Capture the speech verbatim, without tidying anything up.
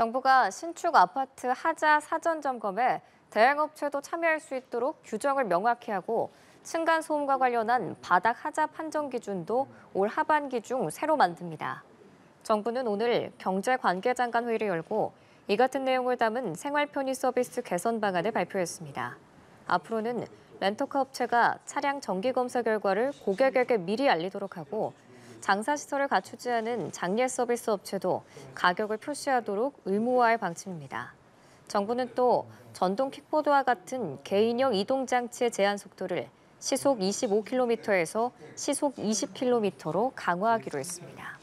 정부가 신축 아파트 하자 사전 점검에 대행업체도 참여할 수 있도록 규정을 명확히 하고 층간소음과 관련한 바닥 하자 판정 기준도 올 하반기 중 새로 만듭니다. 정부는 오늘 경제관계장관 회의를 열고 이 같은 내용을 담은 생활편의 서비스 개선 방안을 발표했습니다. 앞으로는 렌터카 업체가 차량 정기검사 결과를 고객에게 미리 알리도록 하고 장사시설을 갖추지 않은 장례 서비스 업체도 가격을 표시하도록 의무화할 방침입니다. 정부는 또 전동 킥보드와 같은 개인형 이동장치의 제한 속도를 시속 이십오 킬로미터에서 시속 이십 킬로미터로 강화하기로 했습니다.